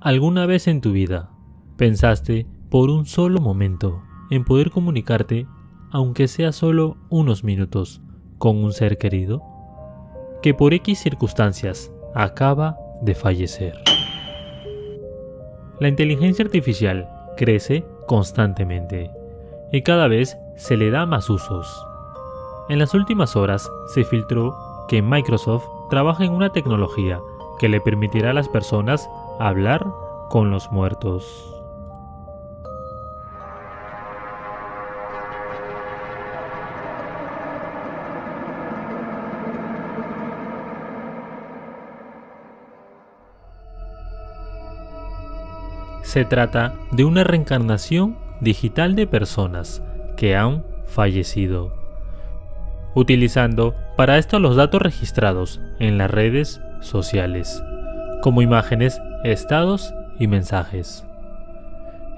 ¿Alguna vez en tu vida pensaste por un solo momento en poder comunicarte, aunque sea solo unos minutos, con un ser querido que por X circunstancias acaba de fallecer? La inteligencia artificial crece constantemente y cada vez se le da más usos. En las últimas horas se filtró que Microsoft trabaja en una tecnología que le permitirá a las personas hablar con los muertos. Se trata de una reencarnación digital de personas que han fallecido, utilizando para esto los datos registrados en las redes sociales, como imágenes, estados y mensajes.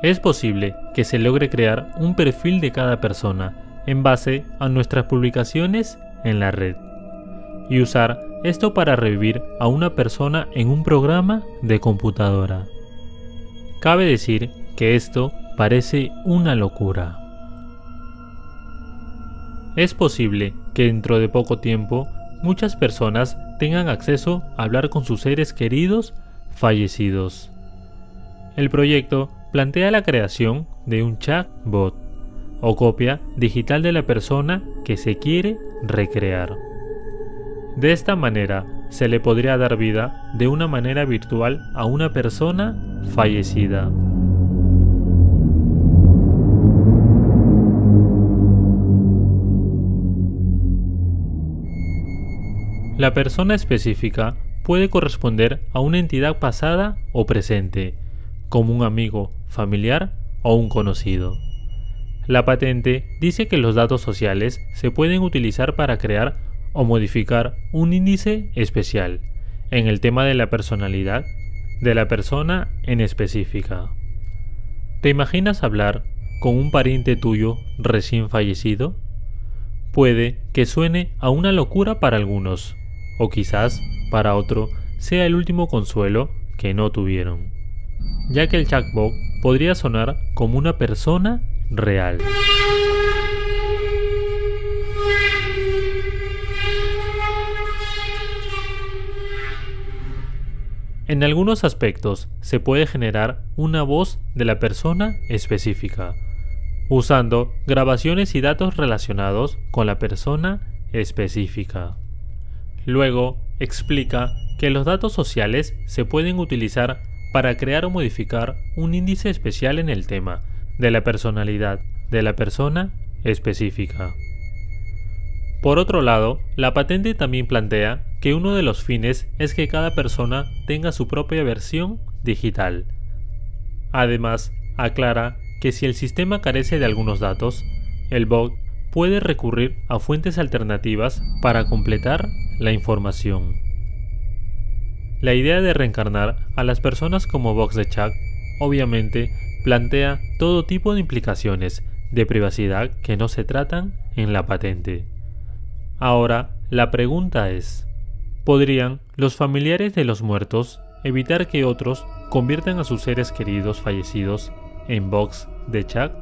Es posible que se logre crear un perfil de cada persona en base a nuestras publicaciones en la red y usar esto para revivir a una persona en un programa de computadora. Cabe decir que esto parece una locura. Es posible que dentro de poco tiempo muchas personas tengan acceso a hablar con sus seres queridos fallecidos. El proyecto plantea la creación de un chatbot o copia digital de la persona que se quiere recrear. De esta manera se le podría dar vida de una manera virtual a una persona fallecida. La persona específica puede corresponder a una entidad pasada o presente, como un amigo, familiar o un conocido. La patente dice que los datos sociales se pueden utilizar para crear o modificar un índice especial en el tema de la personalidad de la persona en específica. ¿Te imaginas hablar con un pariente tuyo recién fallecido? Puede que suene a una locura para algunos, o quizás para otro sea el último consuelo que no tuvieron, ya que el chatbot podría sonar como una persona real. En algunos aspectos se puede generar una voz de la persona específica, usando grabaciones y datos relacionados con la persona específica. Luego explica que los datos sociales se pueden utilizar para crear o modificar un índice especial en el tema de la personalidad de la persona específica. Por otro lado, la patente también plantea que uno de los fines es que cada persona tenga su propia versión digital. Además, aclara que si el sistema carece de algunos datos, el bot puede recurrir a fuentes alternativas para completar la información. La idea de reencarnar a las personas como bots de chat obviamente plantea todo tipo de implicaciones de privacidad que no se tratan en la patente. Ahora, la pregunta es, ¿podrían los familiares de los muertos evitar que otros conviertan a sus seres queridos fallecidos en bots de chat?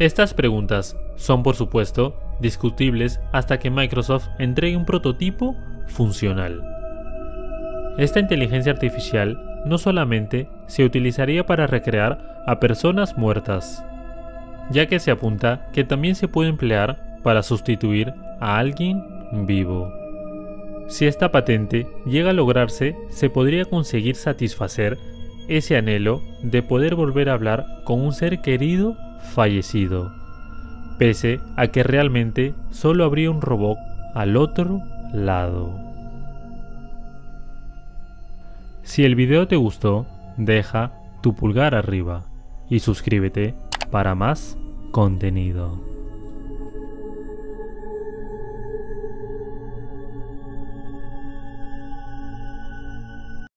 Estas preguntas son, por supuesto, discutibles hasta que Microsoft entregue un prototipo funcional. Esta inteligencia artificial no solamente se utilizaría para recrear a personas muertas, ya que se apunta que también se puede emplear para sustituir a alguien vivo. Si esta patente llega a lograrse, se podría conseguir satisfacer ese anhelo de poder volver a hablar con un ser querido fallecido, pese a que realmente solo habría un robot al otro lado. Si el video te gustó, deja tu pulgar arriba y suscríbete para más contenido.